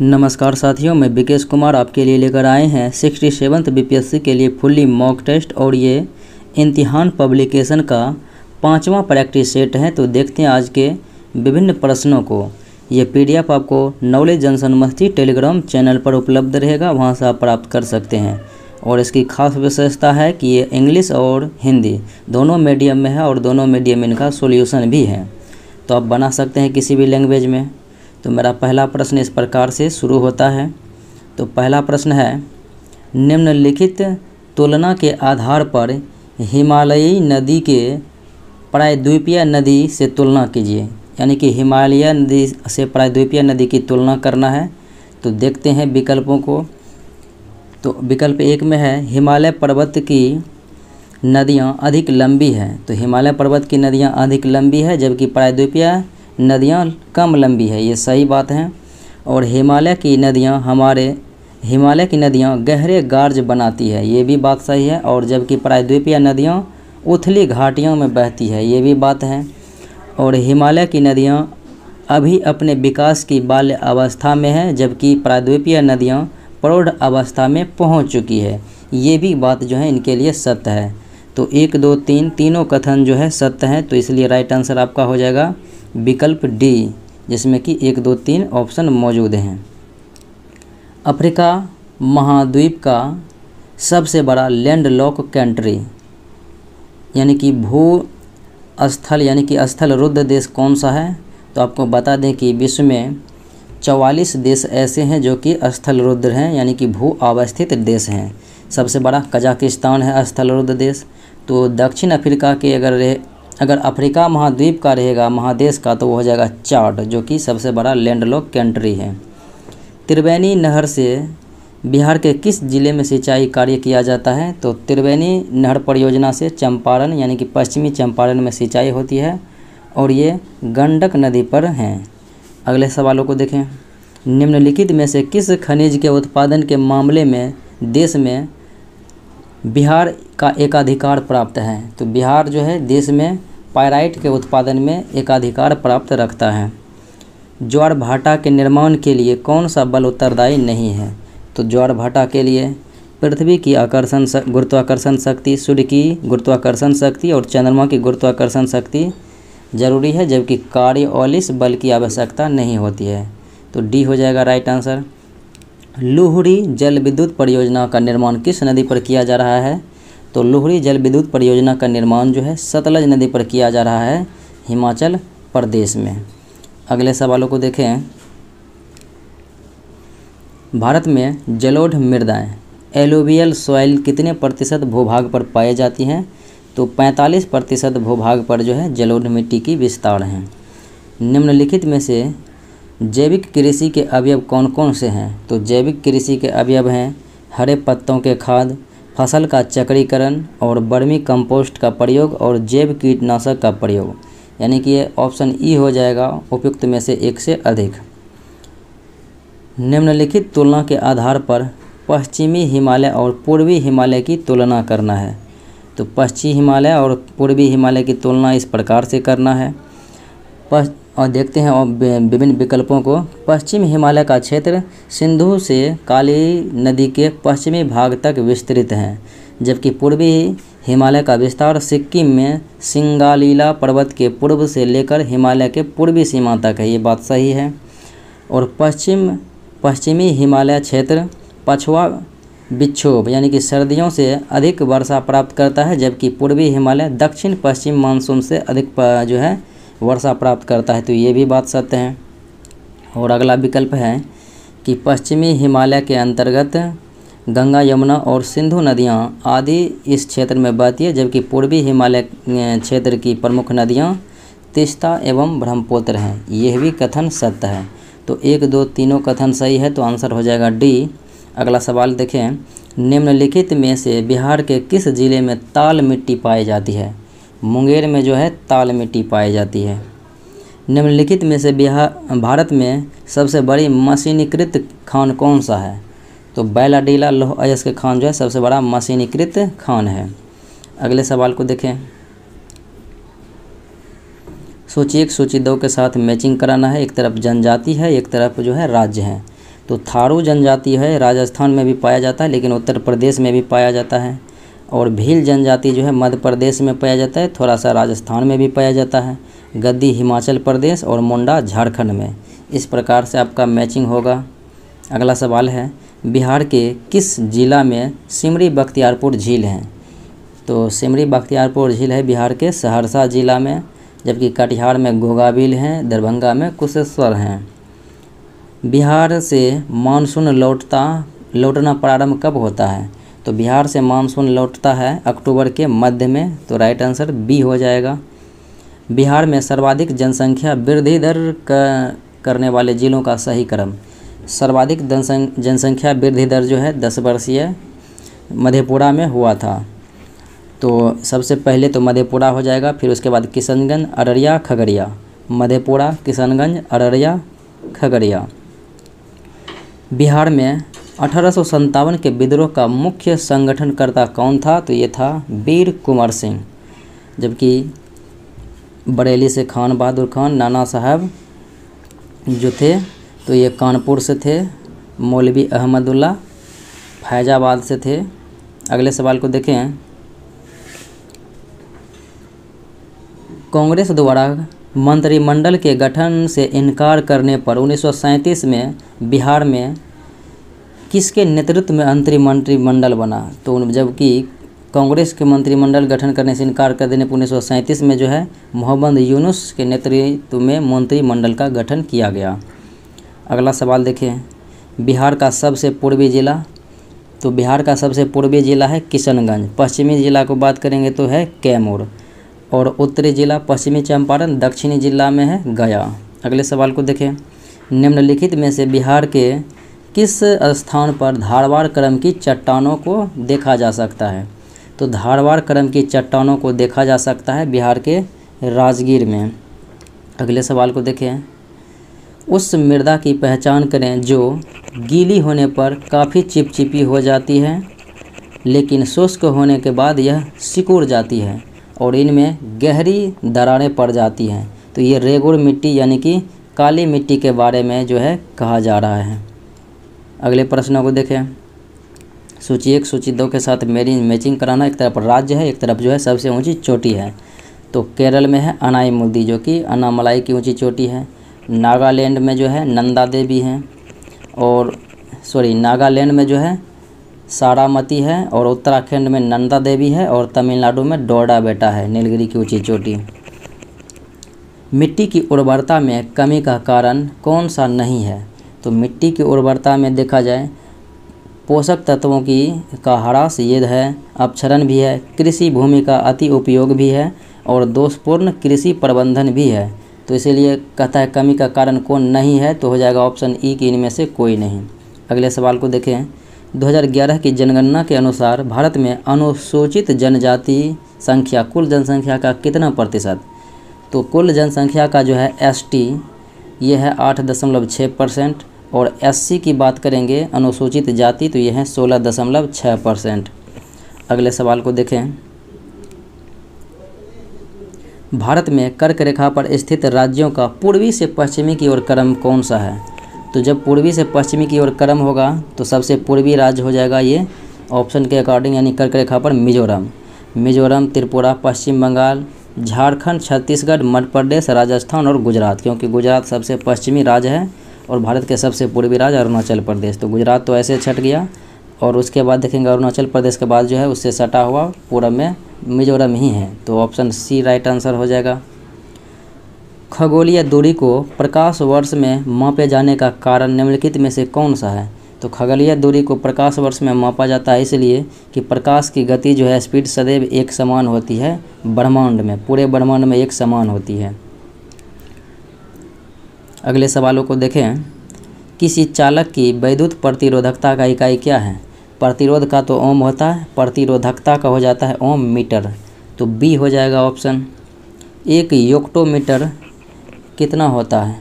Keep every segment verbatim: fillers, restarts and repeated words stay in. नमस्कार साथियों, मैं बिकेश कुमार आपके लिए लेकर आए हैं सिक्सटी सेवंथ बीपीएससी के लिए फुल्ली मॉक टेस्ट और ये इम्तिहान पब्लिकेशन का पाँचवा प्रैक्टिस सेट है। तो देखते हैं आज के विभिन्न प्रश्नों को। ये पीडीएफ आपको नॉलेज जंक्शन मस्ती टेलीग्राम चैनल पर उपलब्ध रहेगा, वहाँ से आप प्राप्त कर सकते हैं। और इसकी खास विशेषता है कि ये इंग्लिश और हिंदी दोनों मीडियम में है और दोनों मीडियम में इनका सोल्यूशन भी है, तो आप बना सकते हैं किसी भी लैंग्वेज में। तो मेरा पहला प्रश्न इस प्रकार से शुरू होता है। तो पहला प्रश्न है, निम्नलिखित तुलना के आधार पर हिमालयी नदी के प्रायद्वीपीय नदी से तुलना कीजिए, यानी कि हिमालय नदी से प्रायद्वीपीय नदी की तुलना करना है। तो देखते हैं विकल्पों को। तो विकल्प एक में है, हिमालय पर्वत की नदियां अधिक लंबी हैं। तो हिमालय पर्वत की नदियां अधिक लंबी है जबकि प्रायद्वीपीय नदियां कम लंबी है, ये सही बात है। और हिमालय की नदियां हमारे हिमालय की नदियां गहरे गार्ज बनाती है, ये भी बात सही है। और जबकि प्रायद्वीपीय नदियां उथली घाटियों में बहती है, ये भी बात है। और हिमालय की नदियां अभी अपने विकास की बाल्य अवस्था में है जबकि प्रायद्वीपीय नदियां प्रौढ़ अवस्था में पहुंच चुकी है, ये भी बात जो है इनके लिए सत्य है। तो एक दो तीन तीनों कथन जो है सत्य है, तो इसलिए राइट आंसर आपका हो जाएगा विकल्प डी, जिसमें कि एक दो तीन ऑप्शन मौजूद हैं। अफ्रीका महाद्वीप का सबसे बड़ा लैंडलॉक कंट्री यानी कि भू स्थल यानी कि स्थल रुद्ध देश कौन सा है? तो आपको बता दें कि विश्व में चौवालीस देश ऐसे हैं जो कि स्थल रुद्ध हैं यानी कि भू अवस्थित देश हैं। सबसे बड़ा कजाकिस्तान है स्थल रुद्ध देश। तो दक्षिण अफ्रीका के अगर रहे अगर अफ्रीका महाद्वीप का रहेगा महादेश का, तो वो हो जाएगा चाड, जो कि सबसे बड़ा लैंडलॉक कंट्री है। त्रिवेणी नहर से बिहार के किस ज़िले में सिंचाई कार्य किया जाता है? तो त्रिवेणी नहर परियोजना से चंपारण यानी कि पश्चिमी चंपारण में सिंचाई होती है और ये गंडक नदी पर हैं। अगले सवालों को देखें। निम्नलिखित में से किस खनिज के उत्पादन के मामले में देश में बिहार का एकाधिकार प्राप्त है? तो बिहार जो है देश में पाइराइट के उत्पादन में एकाधिकार प्राप्त रखता है। ज्वार भाटा के निर्माण के लिए कौन सा बल उत्तरदायी नहीं है? तो ज्वार भाटा के लिए पृथ्वी की आकर्षण गुरुत्वाकर्षण शक्ति, सूर्य की गुरुत्वाकर्षण शक्ति और चंद्रमा की गुरुत्वाकर्षण शक्ति जरूरी है जबकि कार्योलिस बल की आवश्यकता नहीं होती है, तो डी हो जाएगा राइट आंसर। लोहड़ी जल विद्युत परियोजना का निर्माण किस नदी पर किया जा रहा है? तो लोहड़ी जल विद्युत परियोजना का निर्माण जो है सतलज नदी पर किया जा रहा है हिमाचल प्रदेश में। अगले सवालों को देखें। भारत में जलोढ़ मृदाएं एलोवियल सॉइल कितने प्रतिशत भूभाग पर पाई जाती हैं? तो पैंतालीस प्रतिशत भूभाग पर जो है जलोढ़ मिट्टी की विस्तार है। निम्नलिखित में से जैविक कृषि के अवयव कौन कौन से हैं? तो जैविक कृषि के अवयव हैं हरे पत्तों के खाद, फसल का चक्रीकरण और बर्मी कंपोस्ट का प्रयोग और जैव कीटनाशक का प्रयोग, यानी कि ये ऑप्शन ई हो जाएगा उपयुक्त में से एक से अधिक। निम्नलिखित तुलना के आधार पर पश्चिमी हिमालय और पूर्वी हिमालय की तुलना करना है। तो पश्चिमी हिमालय और पूर्वी हिमालय की तुलना इस प्रकार से करना है। पश्च और देखते हैं विभिन्न विकल्पों को। पश्चिम हिमालय का क्षेत्र सिंधु से काली नदी के पश्चिमी भाग तक विस्तृत है जबकि पूर्वी हिमालय का विस्तार सिक्किम में सिंगालीला पर्वत के पूर्व से लेकर हिमालय के पूर्वी सीमा तक है, ये बात सही है। और पश्चिम पश्चिमी हिमालय क्षेत्र पछुआ विक्षोभ यानी कि सर्दियों से अधिक वर्षा प्राप्त करता है जबकि पूर्वी हिमालय दक्षिण पश्चिम मानसून से अधिक जो है वर्षा प्राप्त करता है, तो ये भी बात सत्य है। और अगला विकल्प है कि पश्चिमी हिमालय के अंतर्गत गंगा यमुना और सिंधु नदियां आदि इस क्षेत्र में बहती है जबकि पूर्वी हिमालय क्षेत्र की प्रमुख नदियां तीस्ता एवं ब्रह्मपुत्र हैं, यह भी कथन सत्य है। तो एक दो तीनों कथन सही है, तो आंसर हो जाएगा डी। अगला सवाल देखें। निम्नलिखित में से बिहार के किस जिले में ताल मिट्टी पाई जाती है? मुंगेर में जो है ताल मिट्टी पाई जाती है। निम्नलिखित में से बिहार भारत में सबसे बड़ी मशीनीकृत खान कौन सा है? तो बैलाडीला लौह अयस्क खान जो है सबसे बड़ा मशीनीकृत खान है। अगले सवाल को देखें। सूची एक सूची दो के साथ मैचिंग कराना है, एक तरफ जनजाति है एक तरफ जो है राज्य है। तो थारू जनजाति है, राजस्थान में भी पाया जाता है लेकिन उत्तर प्रदेश में भी पाया जाता है। और भील जनजाति जो है मध्य प्रदेश में पाया जाता है, थोड़ा सा राजस्थान में भी पाया जाता है। गद्दी हिमाचल प्रदेश और मुंडा झारखंड में। इस प्रकार से आपका मैचिंग होगा। अगला सवाल है बिहार के किस ज़िला में सिमरी बख्तियारपुर झील हैं? तो सिमरी बख्तियारपुर झील है बिहार के सहरसा ज़िला में, जबकि कटिहार में गोगाबिल हैं, दरभंगा में कुशेश्वर हैं। बिहार से मानसून लौटता लौटना प्रारंभ कब होता है? तो बिहार से मानसून लौटता है अक्टूबर के मध्य में, तो राइट आंसर बी हो जाएगा। बिहार में सर्वाधिक जनसंख्या वृद्धि दर करने वाले ज़िलों का सही क्रम। सर्वाधिक जनसंख्या वृद्धि दर जो है दस वर्षीय मधेपुरा में हुआ था, तो सबसे पहले तो मधेपुरा हो जाएगा, फिर उसके बाद किशनगंज, अररिया, खगड़िया। मधेपुरा, किशनगंज, अररिया, खगड़िया। बिहार में अठारह सौ सत्तावन के विद्रोह का मुख्य संगठनकर्ता कौन था? तो ये था वीर कुंवर सिंह, जबकि बरेली से खान बहादुर खान नाना साहब जो थे तो ये कानपुर से थे, मौलवी अहमदुल्ला फैजाबाद से थे। अगले सवाल को देखें। कांग्रेस द्वारा मंत्रिमंडल के गठन से इनकार करने पर उन्नीस सौ सैंतीस में बिहार में किसके नेतृत्व में अंतरिम मंत्रिमंडल बना? तो जबकि कांग्रेस के मंत्रिमंडल गठन करने से इनकार कर देने पर उन्नीस सौ सैंतीस में जो है मोहम्मद यूनुस के नेतृत्व में मंत्रिमंडल का गठन किया गया। अगला सवाल देखें। बिहार का सबसे पूर्वी ज़िला, तो बिहार का सबसे पूर्वी ज़िला है किशनगंज। पश्चिमी ज़िला को बात करेंगे तो है कैमूर, और उत्तरी ज़िला पश्चिमी चंपारण, दक्षिणी ज़िला में है गया। अगले सवाल को देखें। निम्नलिखित में से बिहार के किस स्थान पर धारवार क्रम की चट्टानों को देखा जा सकता है? तो धारवार क्रम की चट्टानों को देखा जा सकता है बिहार के राजगीर में। अगले सवाल को देखें। उस मृदा की पहचान करें जो गीली होने पर काफ़ी चिपचिपी हो जाती है लेकिन शुष्क होने के बाद यह सिकुड़ जाती है और इनमें गहरी दरारें पड़ जाती हैं, तो ये रेगुर मिट्टी यानी कि काली मिट्टी के बारे में जो है कहा जा रहा है। अगले प्रश्नों को देखें। सूची एक सूची दो के साथ मेरी मैचिंग कराना। एक तरफ राज्य है, एक तरफ जो है सबसे ऊंची चोटी है। तो केरल में है अनाईमुदी जो कि अनामलाई की ऊंची चोटी है। नागालैंड में जो है नंदा देवी हैं, और सॉरी नागालैंड में जो है सारामती है, और उत्तराखंड में नंदा देवी है, और तमिलनाडु में डोडा बेटा है नीलगिरी की ऊंची चोटी। मिट्टी की उर्वरता में कमी का कारण कौन सा नहीं है? तो मिट्टी की उर्वरता में देखा जाए पोषक तत्वों की का ह्रास ये है, अपक्षरण भी है, कृषि भूमि का अति उपयोग भी है, और दोषपूर्ण कृषि प्रबंधन भी है। तो इसीलिए कहता है कमी का कारण कौन नहीं है, तो हो जाएगा ऑप्शन ई कि इनमें से कोई नहीं। अगले सवाल को देखें। दो हज़ार ग्यारह की जनगणना के अनुसार भारत में अनुसूचित जनजाति संख्या कुल जनसंख्या का कितना प्रतिशत? तो कुल जनसंख्या का जो है एसटी ये है आठ दशमलव छः परसेंट, और एससी की बात करेंगे अनुसूचित जाति तो ये है सोलह दशमलव छः परसेंट। अगले सवाल को देखें। भारत में कर्क रेखा पर स्थित राज्यों का पूर्वी से पश्चिमी की ओर क्रम कौन सा है? तो जब पूर्वी से पश्चिमी की ओर क्रम होगा तो सबसे पूर्वी राज्य हो जाएगा ये ऑप्शन के अकॉर्डिंग, यानी कर्क रेखा पर मिजोरम। मिजोरम, त्रिपुरा, पश्चिम बंगाल, झारखंड, छत्तीसगढ़, मध्य प्रदेश, राजस्थान और गुजरात, क्योंकि गुजरात सबसे पश्चिमी राज्य है और भारत के सबसे पूर्वी राज्य अरुणाचल प्रदेश। तो गुजरात तो ऐसे छट गया, और उसके बाद देखेंगे अरुणाचल प्रदेश के बाद जो है उससे सटा हुआ पूर्व में मिजोरम ही है, तो ऑप्शन सी राइट आंसर हो जाएगा। खगोलीय दूरी को प्रकाश वर्ष में मापे जाने का कारण निम्नलिखित में से कौन सा है? तो खगोलीय दूरी को प्रकाश वर्ष में मापा जाता है इसलिए कि प्रकाश की गति जो है स्पीड सदैव एक समान होती है, ब्रह्मांड में पूरे ब्रह्मांड में एक समान होती है। अगले सवालों को देखें। किसी चालक की वैद्युत प्रतिरोधकता का इकाई क्या है? प्रतिरोध का तो ओम होता है, प्रतिरोधकता का हो जाता है ओम मीटर, तो बी हो जाएगा ऑप्शन। एक योक्टोमीटर कितना होता है?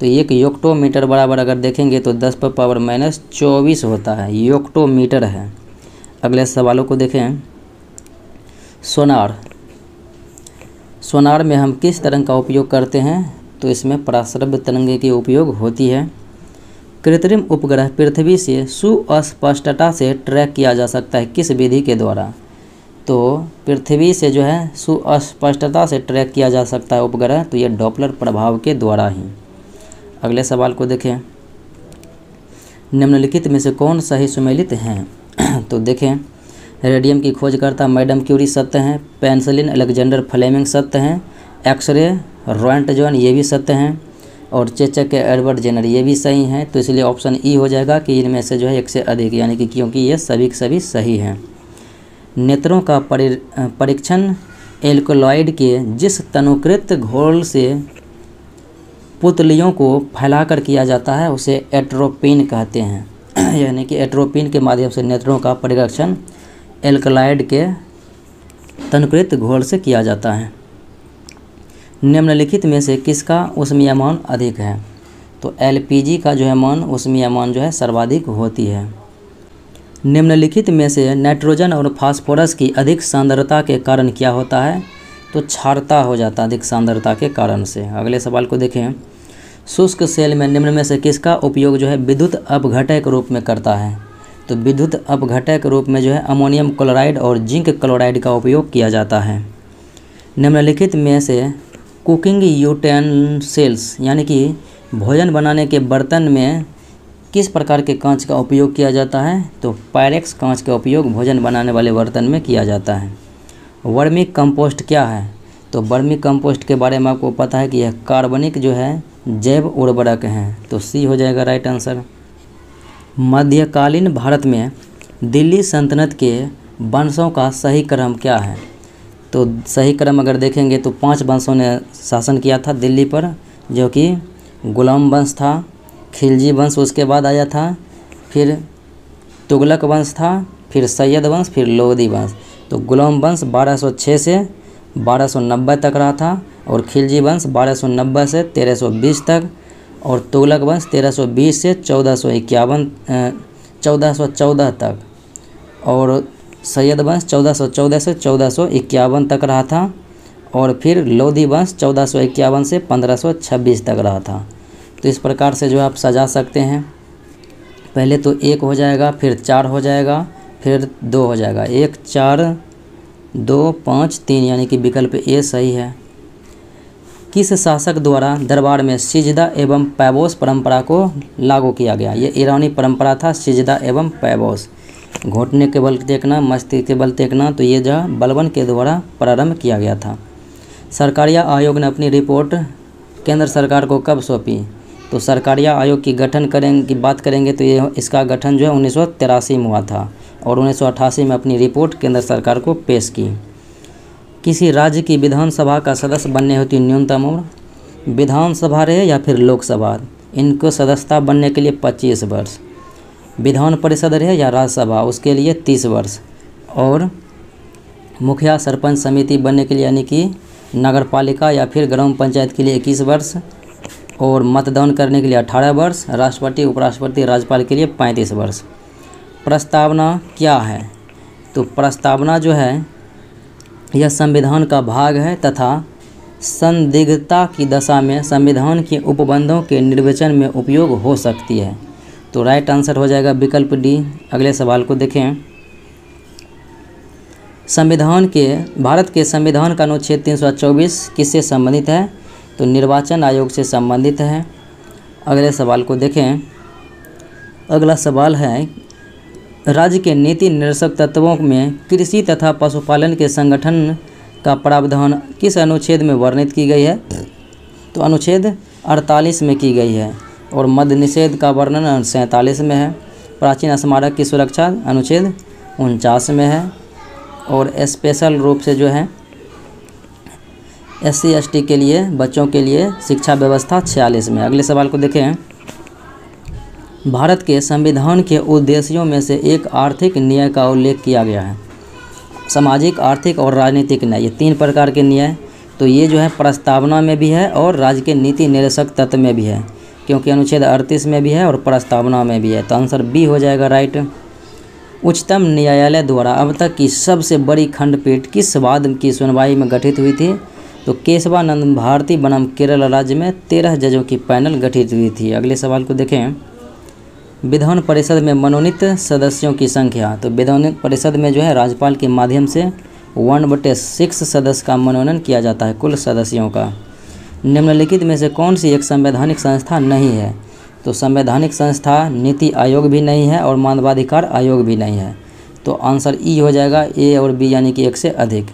तो एक योक्टोमीटर बराबर अगर देखेंगे तो दस पर पावर माइनस चौबीस होता है, योक्टोमीटर है। अगले सवालों को देखें। सोनार सोनार में हम किस तरंग का उपयोग करते हैं? तो इसमें पराश्रव्य तरंग की उपयोग होती है। कृत्रिम उपग्रह पृथ्वी से सुस्पष्टता से ट्रैक किया जा सकता है किस विधि के द्वारा? तो पृथ्वी से जो है सुस्पष्टता से ट्रैक किया जा सकता है उपग्रह, तो ये डॉपलर प्रभाव के द्वारा ही। अगले सवाल को देखें, निम्नलिखित में से कौन सही सुमेलित हैं? तो देखें, रेडियम की खोजकर्ता मैडम क्यूरी सत्य हैं, पेंसिलिन अलेक्जेंडर फ्लेमिंग सत्य हैं, एक्सरे रॉयंट जॉन ये भी सत्य हैं, और चेचक के एडवर्ड जेनर ये भी सही हैं। तो इसलिए ऑप्शन ई हो जाएगा कि इनमें से जो है एक से अधिक, यानी कि क्योंकि ये सभी सभी सही हैं। नेत्रों का परीक्षण एल्कलॉइड के जिस तनुकृत घोल से पुतलियों को फैलाकर किया जाता है उसे एट्रोपिन कहते हैं, यानी कि एट्रोपिन के माध्यम से नेत्रों का परीक्षण एल्कलॉइड के तनुकृत घोल से किया जाता है। निम्नलिखित में से किसका ऊष्मीय मान अधिक है? तो एलपीजी का जो है मान, ऊष्मीय मान जो है सर्वाधिक होती है। निम्नलिखित में से नाइट्रोजन और फास्फोरस की अधिक सांद्रता के कारण क्या होता है? तो क्षारता हो जाता है अधिक सांद्रता के कारण से। अगले सवाल को देखें, शुष्क सेल में निम्न में से किसका उपयोग जो है विद्युत अपघटक के रूप में करता है? तो विद्युत अपघटक के रूप में जो है अमोनियम क्लोराइड और जिंक क्लोराइड का उपयोग किया जाता है। निम्नलिखित में से कुकिंग यूटेंसिल्स यानी कि भोजन बनाने के बर्तन में किस प्रकार के कांच का उपयोग किया जाता है? तो पाइरेक्स कांच का उपयोग भोजन बनाने वाले बर्तन में किया जाता है। वर्मी कंपोस्ट क्या है? तो वर्मी कंपोस्ट के बारे में आपको पता है कि यह कार्बनिक जो है जैव उर्वरक हैं, तो सी हो जाएगा राइट आंसर। मध्यकालीन भारत में दिल्ली सल्तनत के वंशों का सही क्रम क्या है? तो सही क्रम अगर देखेंगे तो पांच वंशों ने शासन किया था दिल्ली पर, जो कि गुलाम वंश था, खिलजी वंश उसके बाद आया था, फिर तुगलक वंश था, फिर सैयद वंश, फिर लोदी वंश। तो गुलाम वंश बारह सौ छह से बारह सौ नब्बे तक रहा था, और खिलजी वंश बारह सौ नब्बे से तेरह सौ बीस तक, और तुगलक वंश तेरह सौ बीस से चौदह सौ इक्यावन चौदह सौ चौदह तक, और सैयद वंश चौदह सौ चौदह से चौदह सौ इक्यावन तक रहा था, और फिर लोदी वंश चौदह सौ इक्यावन से पंद्रह सौ छब्बीस तक रहा था। तो इस प्रकार से जो आप सजा सकते हैं, पहले तो एक हो जाएगा, फिर चार हो जाएगा, फिर दो हो जाएगा, एक चार दो पाँच तीन, यानी कि विकल्प ए सही है। किस शासक द्वारा दरबार में सिजदा एवं पैबोस परंपरा को लागू किया गया? ये ईरानी परंपरा था, सिजदा एवं पैबोस, घोटने के बल टेकना, मस्ती के बल टेकना, तो ये जो बलबन के द्वारा प्रारंभ किया गया था। सरकारिया आयोग ने अपनी रिपोर्ट केंद्र सरकार को कब सौंपी? तो सरकारिया आयोग की गठन करें की बात करेंगे तो ये इसका गठन जो है उन्नीस सौ तिरासी में हुआ था, और उन्नीस सौ अट्ठासी में अपनी रिपोर्ट केंद्र सरकार को पेश की। किसी राज्य की विधानसभा का सदस्य बनने होती न्यूनतम उम्र, विधानसभा रहे या फिर लोकसभा, इनको सदस्यता बनने के लिए पच्चीस वर्ष, विधान परिषद रहे या राज्यसभा उसके लिए तीस वर्ष, और मुखिया सरपंच समिति बनने के लिए यानी कि नगर पालिका या फिर ग्राम पंचायत के लिए इक्कीस वर्ष, और मतदान करने के लिए अठारह वर्ष, राष्ट्रपति उपराष्ट्रपति राज्यपाल के लिए पैंतीस वर्ष। प्रस्तावना क्या है? तो प्रस्तावना जो है यह संविधान का भाग है तथा संदिग्धता की दशा में संविधान के उपबंधों के निर्वाचन में उपयोग हो सकती है। तो राइट आंसर हो जाएगा विकल्प डी। अगले सवाल को देखें, संविधान के भारत के संविधान का अनुच्छेद तीन सौ चौबीस किससे संबंधित है? तो निर्वाचन आयोग से संबंधित है। अगले सवाल को देखें, अगला सवाल है राज्य के नीति निर्देशक तत्वों में कृषि तथा पशुपालन के संगठन का प्रावधान किस अनुच्छेद में वर्णित की गई है? तो अनुच्छेद अड़तालीस में की गई है, और मद्य निषेध का वर्णन सैंतालीस में है, प्राचीन स्मारक की सुरक्षा अनुच्छेद उनचास में है, और स्पेशल रूप से जो है एस सी एस टी के लिए बच्चों के लिए शिक्षा व्यवस्था छियालीस में। अगले सवाल को देखें, भारत के संविधान के उद्देश्यों में से एक आर्थिक न्याय का उल्लेख किया गया है, सामाजिक आर्थिक और राजनीतिक न्याय, ये तीन प्रकार के न्याय। तो ये जो है प्रस्तावना में भी है और राज्य के नीति निर्देशक तत्व में भी है, क्योंकि अनुच्छेद अड़तीस में भी है और प्रस्तावना में भी है। तो आंसर बी हो जाएगा राइट। उच्चतम न्यायालय द्वारा अब तक की सबसे बड़ी खंडपीठ किस वाद की सुनवाई में गठित हुई थी? तो केशवानंद भारती बनाम केरल राज्य में तेरह जजों की पैनल गठित हुई थी। अगले सवाल को देखें, विधान परिषद में मनोनीत सदस्यों की संख्या, तो विधान परिषद में जो है राज्यपाल के माध्यम से वन बटे सिक्स सदस्य का मनोनयन किया जाता है कुल सदस्यों का। निम्नलिखित में से कौन सी एक संवैधानिक संस्था नहीं है, तो संवैधानिक संस्था नीति आयोग भी नहीं है और मानवाधिकार आयोग भी नहीं है, तो आंसर ई हो जाएगा, ए और बी यानी कि एक से अधिक।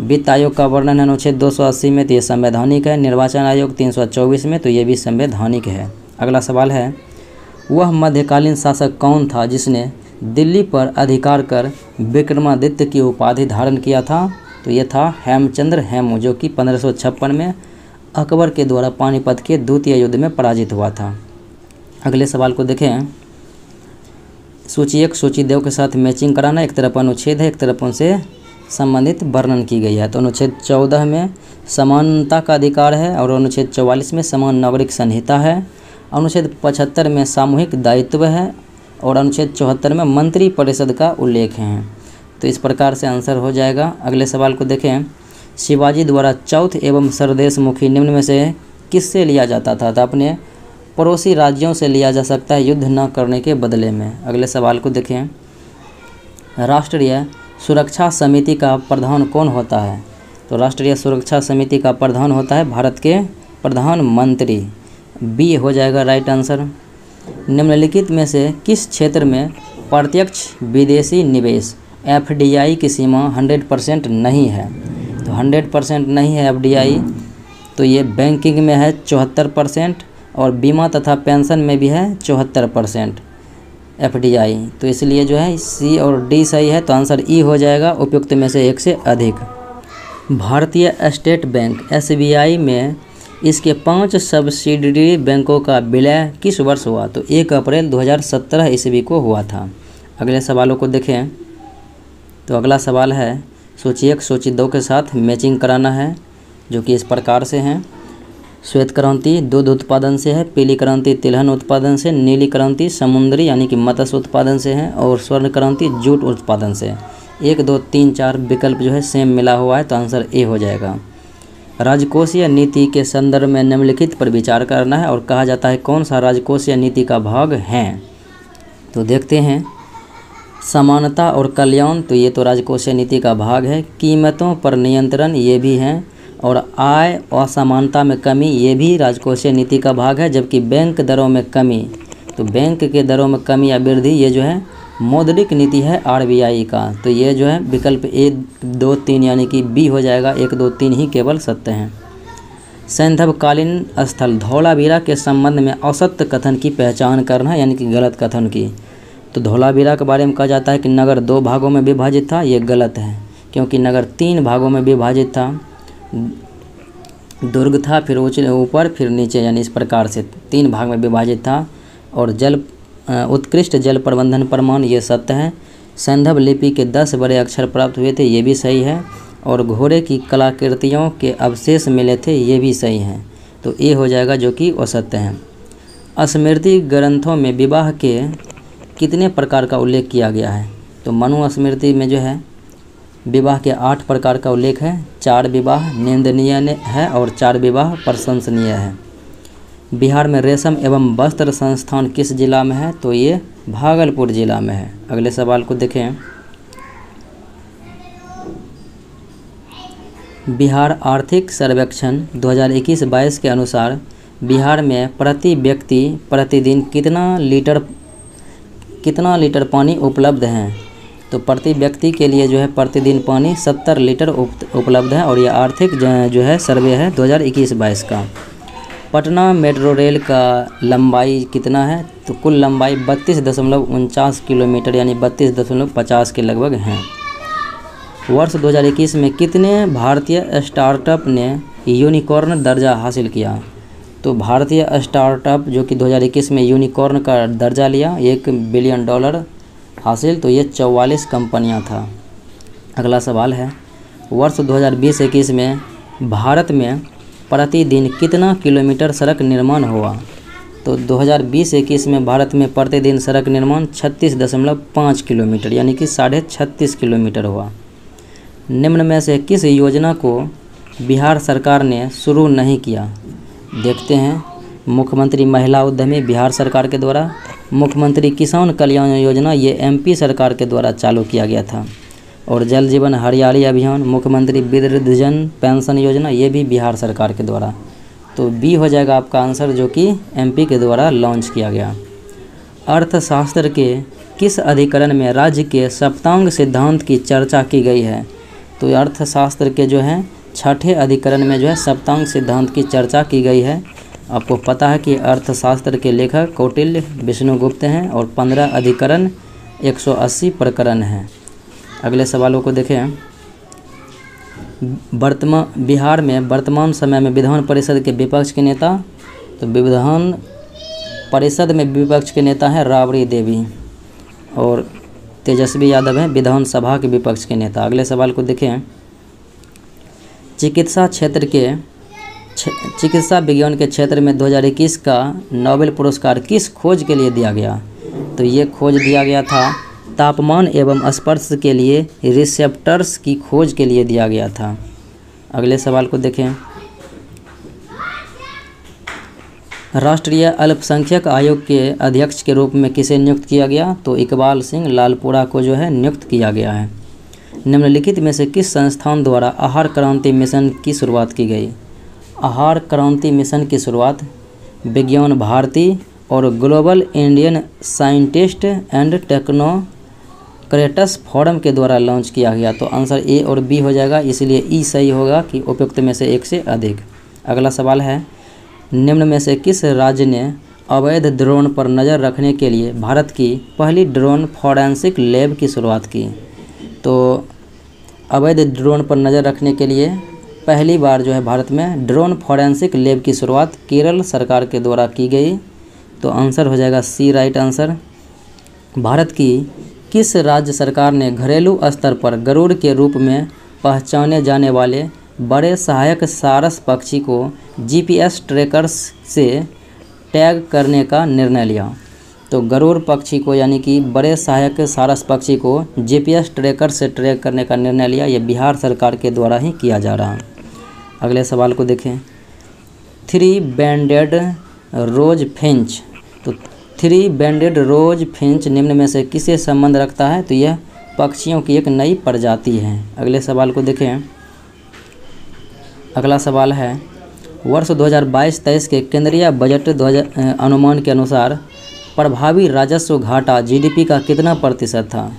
वित्त आयोग का वर्णन है अनुच्छेद दो सौ अस्सी में, तो ये संवैधानिक है। निर्वाचन आयोग तीन सौ चौबीस में, तो ये भी संवैधानिक है। अगला सवाल है, वह मध्यकालीन शासक कौन था जिसने दिल्ली पर अधिकार कर विक्रमादित्य की उपाधि धारण किया था, तो ये था हेमचंद्र हेमू, जो कि पंद्रह सौ छप्पन में अकबर के द्वारा पानीपत के द्वितीय युद्ध में पराजित हुआ था। अगले सवाल को देखें, सूची एक सूची दो के साथ मैचिंग कराना। एक तरफ अनुच्छेद है, एक तरफ उनसे संबंधित वर्णन की गई है। तो अनुच्छेद चौदह में समानता का अधिकार है और अनुच्छेद चौवालीस में समान नागरिक संहिता है, अनुच्छेद पचहत्तर में सामूहिक दायित्व है और अनुच्छेद चौहत्तर में मंत्री परिषद का उल्लेख है। तो इस प्रकार से आंसर हो जाएगा। अगले सवाल को देखें, शिवाजी द्वारा चौथ एवं सरदेशमुखी निम्न में से किससे लिया जाता था, तो अपने पड़ोसी राज्यों से लिया जा सकता है युद्ध न करने के बदले में। अगले सवाल को देखें, राष्ट्रीय सुरक्षा समिति का प्रधान कौन होता है, तो राष्ट्रीय सुरक्षा समिति का प्रधान होता है भारत के प्रधानमंत्री, बी हो जाएगा राइट आंसर। निम्नलिखित में से किस क्षेत्र में प्रत्यक्ष विदेशी निवेश एफ डी आई की सीमा सौ परसेंट नहीं है, तो सौ परसेंट नहीं है एफ डी आई, तो ये बैंकिंग में है चौहत्तर परसेंट और बीमा तथा पेंशन में भी है चौहत्तर परसेंट एफ डी आई, तो इसलिए जो है सी और डी सही है। तो आंसर ई हो जाएगा, उपयुक्त में से एक से अधिक। भारतीय State Bank S B I में इसके पांच सब्सिडियरी बैंकों का विलय किस वर्ष हुआ, तो एक अप्रैल दो हज़ार सत्रह ईस्वी को हुआ था। अगले सवालों को देखें, तो अगला सवाल है सूची एक सूची दो के साथ मैचिंग कराना है, जो कि इस प्रकार से हैं। श्वेत क्रांति दूध उत्पादन से है, पीली क्रांति तिलहन उत्पादन से, नीली क्रांति समुद्री यानी कि मत्स्य उत्पादन से है और स्वर्ण क्रांति जूट उत्पादन से। एक दो तीन चार विकल्प जो है सेम मिला हुआ है, तो आंसर ए हो जाएगा। राजकोषीय नीति के संदर्भ में निम्नलिखित पर विचार करना है और कहा जाता है कौन सा राजकोषीय नीति का भाग है, तो देखते हैं। समानता और कल्याण, तो ये तो राजकोषीय नीति का भाग है। कीमतों पर नियंत्रण, ये भी है, और आय असमानता में कमी, ये भी राजकोषीय नीति का भाग है। जबकि बैंक दरों में कमी, तो बैंक के दरों में कमी या वृद्धि, ये जो है मौद्रिक नीति है आर बी आई का, तो ये जो है विकल्प ए दो तीन यानी कि बी हो जाएगा, एक दो तीन ही केवल सत्य हैं। सैंधवकालीन स्थल धौलावीरा के संबंध में असत्य कथन की पहचान करना, यानी कि गलत कथन की, तो धौलावीरा के बारे में कहा जाता है कि नगर दो भागों में विभाजित था, ये गलत है क्योंकि नगर तीन भागों में विभाजित था। दुर्ग था, फिर ऊपर फिर नीचे, यानी इस प्रकार से तीन भाग में विभाजित था। और जल उत्कृष्ट जल प्रबंधन प्रमाण, ये सत्य है। संधव लिपि के दस बड़े अक्षर प्राप्त हुए थे, ये भी सही है। और घोड़े की कलाकृतियों के अवशेष मिले थे, ये भी सही हैं, तो ए हो जाएगा जो कि असत्य है। स्मृति ग्रंथों में विवाह के कितने प्रकार का उल्लेख किया गया है, तो मनुस्मृति में जो है विवाह के आठ प्रकार का उल्लेख है। चार विवाह निंदनीय है और चार विवाह प्रशंसनीय है। बिहार में रेशम एवं वस्त्र संस्थान किस जिला में है, तो ये भागलपुर जिला में है। अगले सवाल को देखें, बिहार आर्थिक सर्वेक्षण दो हज़ार इक्कीस बाईस के अनुसार बिहार में प्रति व्यक्ति प्रतिदिन कितना लीटर कितना लीटर पानी उपलब्ध है, तो प्रति व्यक्ति के लिए जो है प्रतिदिन पानी सत्तर लीटर उपलब्ध है। और यह आर्थिक जो है सर्वे है दो हज़ार इक्कीस बाईस का। पटना मेट्रो रेल का लंबाई कितना है, तो कुल लंबाई बत्तीस दशमलव उनचास किलोमीटर यानी बत्तीस दशमलव पचास के लगभग हैं। वर्ष दो हज़ार इक्कीस में कितने भारतीय स्टार्टअप ने यूनिकॉर्न दर्जा हासिल किया, तो भारतीय स्टार्टअप जो कि दो हज़ार इक्कीस में यूनिकॉर्न का दर्जा लिया, एक बिलियन डॉलर हासिल, तो ये चौवालीस कंपनियां था। अगला सवाल है, वर्ष दो हज़ार बीस इक्कीस में भारत में प्रतिदिन कितना किलोमीटर सड़क निर्माण हुआ, तो दो हज़ार बीस इक्कीस में भारत में प्रतिदिन सड़क निर्माण छत्तीस दशमलव पाँच किलोमीटर यानी कि साढ़े छत्तीस किलोमीटर हुआ। निम्न में से किस योजना को बिहार सरकार ने शुरू नहीं किया, देखते हैं। मुख्यमंत्री महिला उद्यमी बिहार सरकार के द्वारा, मुख्यमंत्री किसान कल्याण योजना ये एमपी सरकार के द्वारा चालू किया गया था। और जल जीवन हरियाली अभियान, मुख्यमंत्री वृद्धजन पेंशन योजना ये भी बिहार सरकार के द्वारा। तो बी हो जाएगा आपका आंसर, जो कि एमपी के द्वारा लॉन्च किया गया। अर्थशास्त्र के किस अधिकरण में राज्य के सप्तांग सिद्धांत की चर्चा की गई है? तो अर्थशास्त्र के जो है छठे अधिकरण में जो है सप्तांग सिद्धांत की चर्चा की गई है। आपको पता है कि अर्थशास्त्र के लेखक कौटिल्य विष्णुगुप्त हैं और पंद्रह अधिकरण एक सौ अस्सी प्रकरण हैं। अगले सवालों को देखें। वर्तमान बिहार में वर्तमान समय में विधान परिषद के विपक्ष के नेता, तो विधान परिषद में विपक्ष के नेता हैं राबड़ी देवी और तेजस्वी यादव हैं विधानसभा के विपक्ष के नेता। अगले सवाल को देखें। चिकित्सा क्षेत्र के चिकित्सा विज्ञान के क्षेत्र में दो हज़ार इक्कीस का नोबेल पुरस्कार किस खोज के लिए दिया गया? तो ये खोज दिया गया था तापमान एवं स्पर्श के लिए रिसेप्टर्स की खोज के लिए दिया गया था। अगले सवाल को देखें। राष्ट्रीय अल्पसंख्यक आयोग के अध्यक्ष के रूप में किसे नियुक्त किया गया? तो इकबाल सिंह लालपुरा को जो है नियुक्त किया गया है। निम्नलिखित में से किस संस्थान द्वारा आहार क्रांति मिशन की शुरुआत की गई? आहार क्रांति मिशन की शुरुआत विज्ञान भारती और global Indian scientist and technocrats forum के द्वारा लॉन्च किया गया। तो आंसर ए और बी हो जाएगा, इसलिए ई सही होगा कि उपयुक्त में से एक से अधिक। अगला सवाल है, निम्न में से किस राज्य ने अवैध ड्रोन पर नज़र रखने के लिए भारत की पहली ड्रोन फॉरेंसिक लैब की शुरुआत की? तो अवैध ड्रोन पर नज़र रखने के लिए पहली बार जो है भारत में ड्रोन फॉरेंसिक लैब की शुरुआत केरल सरकार के द्वारा की गई। तो आंसर हो जाएगा सी राइट आंसर। भारत की किस राज्य सरकार ने घरेलू स्तर पर गरुड़ के रूप में पहचाने जाने वाले बड़े सहायक सारस पक्षी को जीपीएस ट्रैकर्स से टैग करने का निर्णय लिया? तो गरुड़ पक्षी को यानी कि बड़े सहायक सारस पक्षी को जीपीएस ट्रैकर से ट्रैक करने का निर्णय लिया। यह बिहार सरकार के द्वारा ही किया जा रहा है। अगले सवाल को देखें। थ्री बैंडेड रोज फिंच, तो थ्री बैंडेड रोज फिंच निम्न में से किससे संबंध रखता है? तो यह पक्षियों की एक नई प्रजाति है। अगले सवाल को देखें। अगला सवाल है, वर्ष दो हज़ार बाईस तेईस के केंद्रीय बजट अनुमान के अनुसार प्रभावी राजस्व घाटा जीडीपी का कितना प्रतिशत था?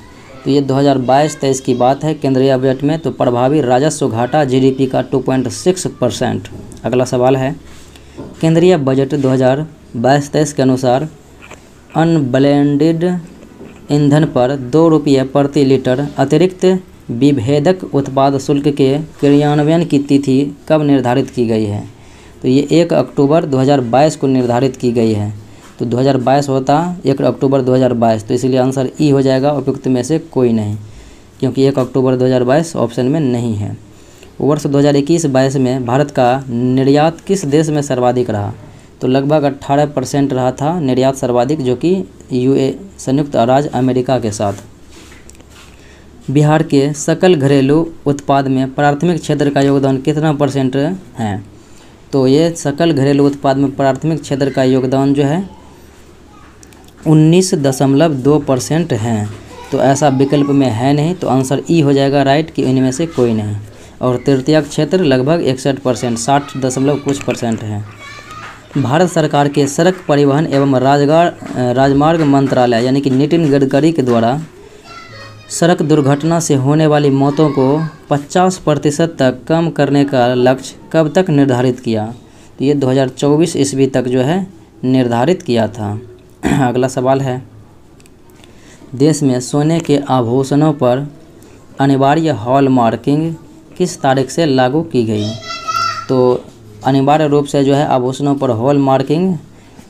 तो ये दो हज़ार बाईस तेईस की बात है केंद्रीय बजट में। तो प्रभावी राजस्व घाटा जीडीपी का दो पॉइंट छह परसेंट। अगला सवाल है, केंद्रीय बजट दो हज़ार बाईस तेईस के अनुसार अनब्लेंडेड ईंधन पर दो रुपये प्रति लीटर अतिरिक्त विभेदक उत्पाद शुल्क के क्रियान्वयन की तिथि कब निर्धारित की गई है? तो ये एक अक्टूबर दो हज़ार बाईस को निर्धारित की गई है। तो दो हज़ार बाईस होता एक अक्टूबर दो हज़ार बाईस, तो इसलिए आंसर ई हो जाएगा, उपयुक्त में से कोई नहीं, क्योंकि एक अक्टूबर दो हज़ार बाईस ऑप्शन में नहीं है। वर्ष दो हज़ार इक्कीस बाईस में भारत का निर्यात किस देश में सर्वाधिक रहा? तो लगभग अठारह परसेंट रहा था निर्यात सर्वाधिक, जो कि यूए संयुक्त राज्य अमेरिका के साथ। बिहार के सकल घरेलू उत्पाद में प्राथमिक क्षेत्र का योगदान कितना परसेंट है? तो ये सकल घरेलू उत्पाद में प्राथमिक क्षेत्र का योगदान जो है उन्नीस दशमलव दो परसेंट हैं। तो ऐसा विकल्प में है नहीं, तो आंसर ई हो जाएगा राइट कि इनमें से कोई नहीं। और तृतीयक क्षेत्र लगभग इकसठ परसेंट साठ दशमलव कुछ परसेंट है। भारत सरकार के सड़क परिवहन एवं राजगार राजमार्ग मंत्रालय यानी कि नितिन गडकरी के द्वारा सड़क दुर्घटना से होने वाली मौतों को पचास प्रतिशत तक कम करने का लक्ष्य कब तक निर्धारित किया? तो ये दो हज़ार चौबीस ईस्वी तक जो है निर्धारित किया था। अगला सवाल है, देश में सोने के आभूषणों पर अनिवार्य हॉलमार्किंग किस तारीख से लागू की गई? तो अनिवार्य रूप से जो है आभूषणों पर हॉलमार्किंग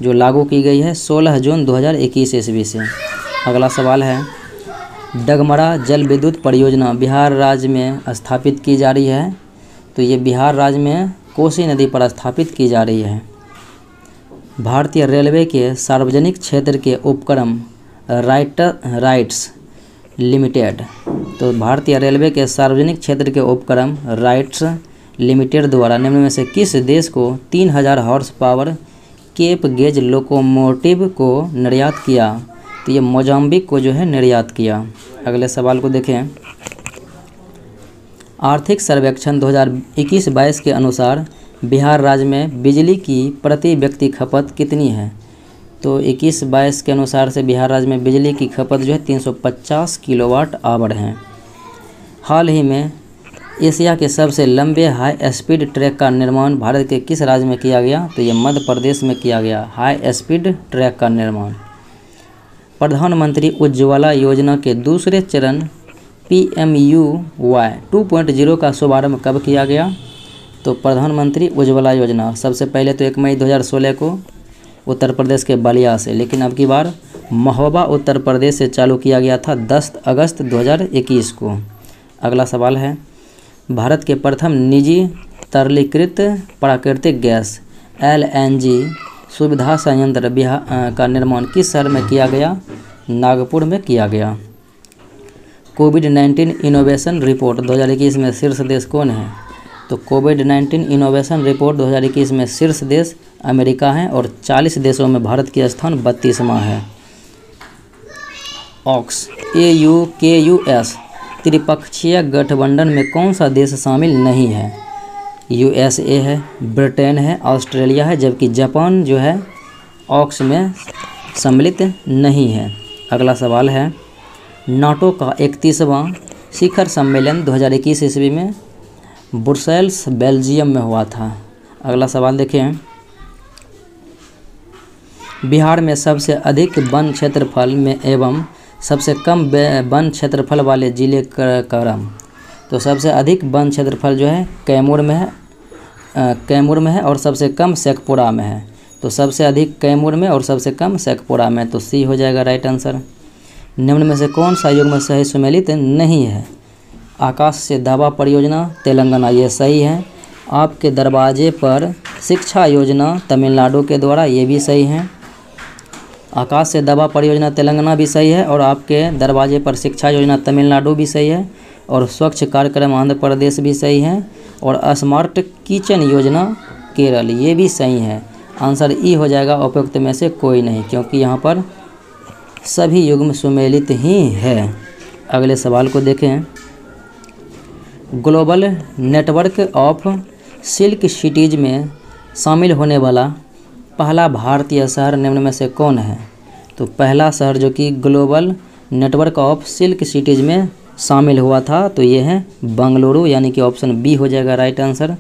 जो लागू की गई है सोलह जून दो हज़ार इक्कीस ईस्वी से। अगला सवाल है, डगमरा जल विद्युत परियोजना बिहार राज्य में स्थापित की जा रही है। तो ये बिहार राज्य में कोसी नदी पर स्थापित की जा रही है। भारतीय रेलवे के सार्वजनिक क्षेत्र के उपक्रम राइट राइट्स लिमिटेड, तो भारतीय रेलवे के सार्वजनिक क्षेत्र के उपक्रम राइट्स लिमिटेड द्वारा निम्न में से किस देश को तीन हज़ार horsepower cape gauge locomotive को निर्यात किया, तो ये मोजाम्बिक को जो है निर्यात किया। अगले सवाल को देखें। आर्थिक सर्वेक्षण दो हज़ार इक्कीस बाईस के अनुसार बिहार राज्य में बिजली की प्रति व्यक्ति खपत कितनी है? तो इक्कीस बाईस के अनुसार से बिहार राज्य में बिजली की खपत जो है तीन सौ पचास किलोवाट आवर है। हाल ही में एशिया के सबसे लंबे हाई स्पीड ट्रैक का निर्माण भारत के किस राज्य में किया गया? तो ये मध्य प्रदेश में किया गया हाई स्पीड ट्रैक का निर्माण। प्रधानमंत्री उज्ज्वला योजना के दूसरे चरण P M U Y two point zero का शुभारंभ कब किया गया? तो प्रधानमंत्री उज्ज्वला योजना सबसे पहले तो एक मई दो हज़ार सोलह को उत्तर प्रदेश के बलिया से, लेकिन अब की बार महोबा उत्तर प्रदेश से चालू किया गया था दस अगस्त दो हज़ार इक्कीस को। अगला सवाल है, भारत के प्रथम निजी तरलीकृत प्राकृतिक गैस एल एन जी सुविधा संयंत्र बिहार का निर्माण किस शहर में किया गया? नागपुर में किया गया। कोविड नाइन्टीन इनोवेशन रिपोर्ट दो हज़ार इक्कीस में शीर्ष देश कौन है? तो कोविड नाइन्टीन इनोवेशन रिपोर्ट दो हज़ार इक्कीस में शीर्ष देश अमेरिका है और चालीस देशों में भारत की स्थान बत्तीसवां है। AUKUS A U K U S त्रिपक्षीय गठबंधन में कौन सा देश शामिल नहीं है? यू एस ए है, ब्रिटेन है, ऑस्ट्रेलिया है, जबकि जापान जो है ऑक्स में सम्मिलित नहीं है। अगला सवाल है, नाटो का इकतीसवां शिखर सम्मेलन दो हज़ार इक्कीस ईस्वी में ब्रुसेल्स बेल्जियम में हुआ था। अगला सवाल देखें, बिहार में सबसे अधिक वन क्षेत्रफल में एवं सबसे कम वन क्षेत्रफल वाले जिले का क्रम। तो सबसे अधिक वन क्षेत्रफल जो है कैमूर में है कैमूर में है और सबसे कम शेखपुरा में है। तो सबसे अधिक कैमूर में और सबसे कम शेखपुरा में, तो सी हो जाएगा राइट आंसर। निम्न में से कौन सा युग में सही सुमेलित नहीं है? आकाश से धावा परियोजना तेलंगाना, ये सही है। आपके दरवाजे पर शिक्षा योजना तमिलनाडु के द्वारा, ये भी सही है। आकाश से धावा परियोजना तेलंगाना भी सही है और आपके दरवाजे पर शिक्षा योजना तमिलनाडु भी सही है और स्वच्छ कार्यक्रम आंध्र प्रदेश भी सही है और स्मार्ट किचन योजना केरल, ये भी सही है। आंसर ई हो जाएगा उपयुक्त में से कोई नहीं, क्योंकि यहाँ पर सभी युग्म सुमेलित ही है। अगले सवाल को देखें, global network of silk cities में शामिल होने वाला पहला भारतीय शहर निम्न में से कौन है? तो पहला शहर जो कि global network of silk cities में शामिल हुआ था, तो ये है बेंगलुरु, यानी कि ऑप्शन बी हो जाएगा right answer.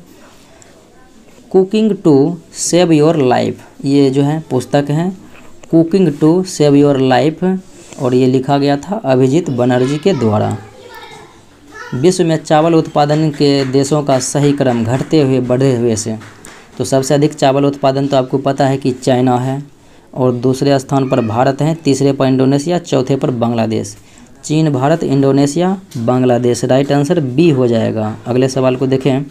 Cooking to save your life, ये जो है पुस्तक है, cooking to save your life, और ये लिखा गया था अभिजीत बनर्जी के द्वारा। विश्व में चावल उत्पादन के देशों का सही क्रम घटते हुए बढ़े हुए से, तो सबसे अधिक चावल उत्पादन तो आपको पता है कि चाइना है और दूसरे स्थान पर भारत है, तीसरे पर इंडोनेशिया, चौथे पर बांग्लादेश। चीन, Bharat, Indonesia, Bangladesh, right answer B हो जाएगा। अगले सवाल को देखें,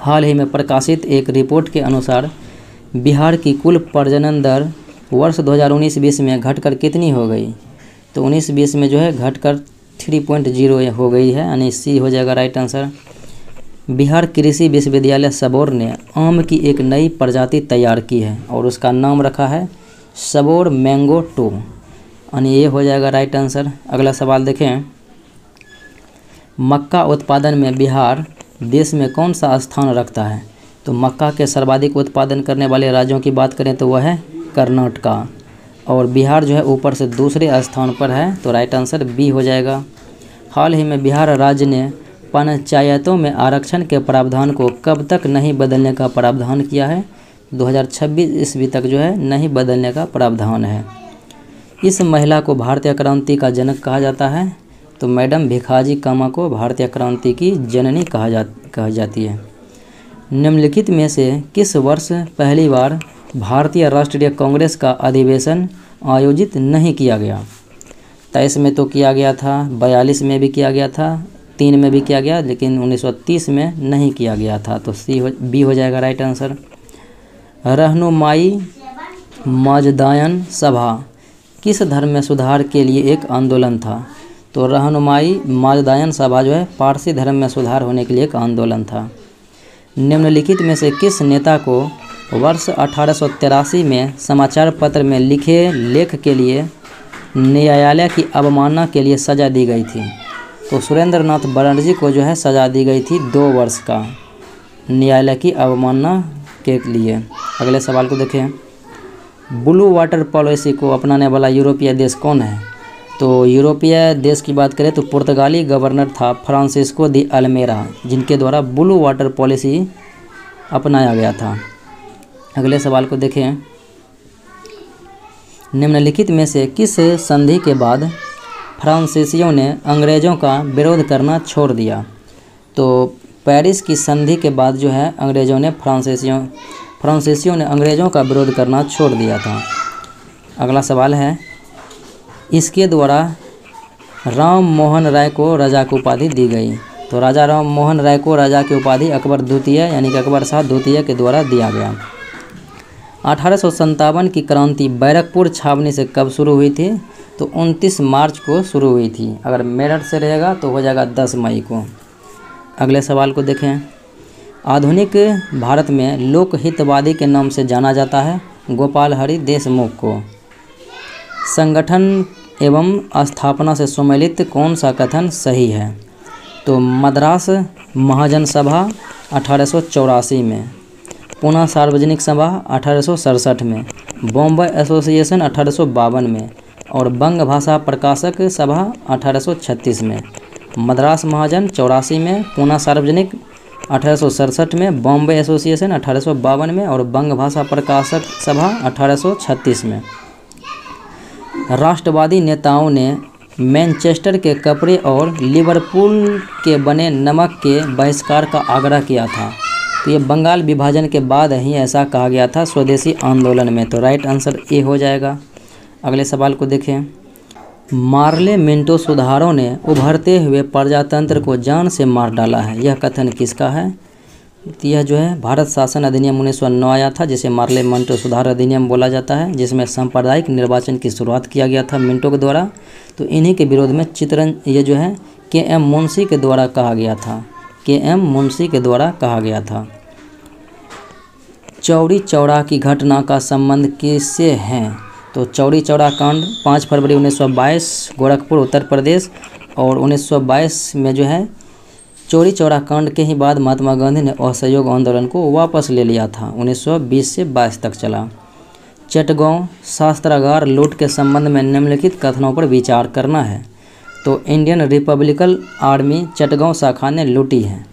हाल ही में प्रकाशित एक रिपोर्ट के अनुसार बिहार की कुल प्रजनन दर वर्ष दो हज़ार उन्नीस बीस में घटकर कितनी हो गई? तो उन्नीस बीस में जो है घटकर तीन पॉइंट ज़ीरो हो गई है, यानी सी हो जाएगा राइट आंसर। बिहार कृषि विश्वविद्यालय सबौर ने आम की एक नई प्रजाति तैयार की है और उसका नाम रखा है सबौर मैंगो टू, यानी ये हो जाएगा राइट आंसर। अगला सवाल देखें, मक्का उत्पादन में बिहार देश में कौन सा स्थान रखता है? तो मक्का के सर्वाधिक उत्पादन करने वाले राज्यों की बात करें तो वह है कर्नाटका और बिहार जो है ऊपर से दूसरे स्थान पर है, तो राइट आंसर बी हो जाएगा। हाल ही में बिहार राज्य ने पंचायतों में आरक्षण के प्रावधान को कब तक नहीं बदलने का प्रावधान किया है? दो हज़ार छब्बीस ईस्वी तक जो है नहीं बदलने का प्रावधान है। इस महिला को भारतीय क्रांति का जनक कहा जाता है, तो मैडम भिखाजी कामा को भारतीय क्रांति की जननी कहा जा कही जाती है। निम्नलिखित में से किस वर्ष पहली बार भारतीय राष्ट्रीय कांग्रेस का अधिवेशन आयोजित नहीं किया गया? तेईस में तो किया गया था, बयालीस में भी किया गया था, तीन में भी किया गया, लेकिन उन्नीस सौ तीस में नहीं किया गया था, तो सी हो बी हो जाएगा राइट आंसर। रहनुमाई मजदायन सभा किस धर्म में सुधार के लिए एक आंदोलन था? तो रहनुमाई मजदायन सभा जो है पारसी धर्म में सुधार होने के लिए एक आंदोलन था। निम्नलिखित में से किस नेता को वर्ष अठारह सौ तिरासी में समाचार पत्र में लिखे लेख के लिए न्यायालय की अवमानना के लिए सज़ा दी गई थी। तो सुरेंद्र नाथ बनर्जी को जो है सज़ा दी गई थी दो वर्ष का न्यायालय की अवमानना के लिए। अगले सवाल को देखें, ब्लू वाटर पॉलिसी को अपनाने वाला यूरोपीय देश कौन है? तो यूरोपीय देश की बात करें तो पुर्तगाली गवर्नर था फ्रांसिस्को दी अल्मेरा, जिनके द्वारा ब्लू वाटर पॉलिसी अपनाया गया था। अगले सवाल को देखें, निम्नलिखित में से किस संधि के बाद फ्रांसीसियों ने अंग्रेज़ों का विरोध करना छोड़ दिया? तो पेरिस की संधि के बाद जो है अंग्रेज़ों ने फ्रांसीसियों फ्रांसीसियों ने अंग्रेज़ों का विरोध करना छोड़ दिया था। अगला सवाल है, इसके द्वारा राम मोहन राय को राजा की उपाधि दी गई। तो राजा राम मोहन राय को राजा की उपाधि अकबर द्वितीय यानी कि अकबर शाह द्वितीय के द्वारा दिया गया। अठारह सौ सत्तावन की क्रांति बैरकपुर छावनी से कब शुरू हुई थी? तो उनतीस मार्च को शुरू हुई थी। अगर मेरठ से रहेगा तो हो जाएगा दस मई को। अगले सवाल को देखें, आधुनिक भारत में लोकहितवादी के नाम से जाना जाता है गोपाल हरि देशमुख को। संगठन एवं स्थापना से सम्मिलित कौन सा कथन सही है? तो मद्रास महाजन सभा अठारह सौ चौरासी में, पुणे सार्वजनिक सभा अठारह सौ सड़सठ में, बॉम्बे एसोसिएशन अठारह सौ बावन में और बंग भाषा प्रकाशक सभा अठारह सौ छत्तीस में। मद्रास महाजन चौरासी में, पुणे सार्वजनिक अठारह सौ सड़सठ में, बॉम्बे एसोसिएशन अठारह सौ बावन में और बंग भाषा प्रकाशक सभा अठारह सौ छत्तीस में। राष्ट्रवादी नेताओं ने मैनचेस्टर के कपड़े और लिवरपूल के बने नमक के बहिष्कार का आग्रह किया था। तो ये बंगाल विभाजन के बाद ही ऐसा कहा गया था स्वदेशी आंदोलन में। तो राइट आंसर ए हो जाएगा। अगले सवाल को देखें, मार्ले मिंटो सुधारों ने उभरते हुए प्रजातंत्र को जान से मार डाला है, यह कथन किसका है? यह जो है भारत शासन अधिनियम उन्नीस सौ नौ आया था जिसे मार्ले मिंटो सुधार अधिनियम बोला जाता है, जिसमें सांप्रदायिक निर्वाचन की शुरुआत किया गया था मिंटो के द्वारा। तो इन्हीं के विरोध में चित्रण ये जो है के एम मुंशी के द्वारा कहा गया था के एम मुंशी के द्वारा कहा गया था। चौरी चौरा की घटना का संबंध किससे है? तो चौरी चौरा कांड पाँच फरवरी उन्नीस सौ बाईस गोरखपुर उत्तर प्रदेश और उन्नीस सौ बाईस में जो है चौरी चौरा कांड के ही बाद महात्मा गांधी ने असहयोग आंदोलन को वापस ले लिया था। उन्नीस सौ बीस से बाईस तक चला। चटगांव शस्त्रागार लूट के संबंध में निम्नलिखित कथनों पर विचार करना है। तो इंडियन रिपब्लिकन आर्मी चटगांव शाखा ने लूटी है,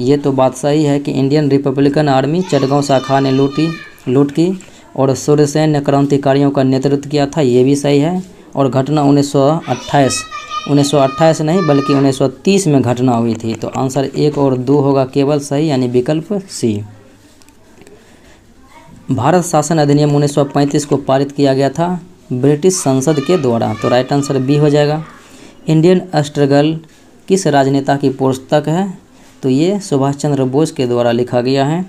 ये तो बात सही है कि इंडियन रिपब्लिकन आर्मी चटगांव शाखा ने लूटी लूट की और सूर्यसेन ने क्रांतिकारियों का नेतृत्व किया था, ये भी सही है। और घटना उन्नीस सौ अट्ठाईस उन्नीस सौ अट्ठाईस नहीं बल्कि उन्नीस सौ तीस में घटना हुई थी। तो आंसर एक और दो होगा केवल सही, यानी विकल्प सी। भारत शासन अधिनियम उन्नीस सौ पैंतीस को पारित किया गया था ब्रिटिश संसद के द्वारा। तो राइट आंसर बी हो जाएगा। इंडियन स्ट्रगल किस राजनेता की पुस्तक है? तो ये सुभाष चंद्र बोस के द्वारा लिखा गया है।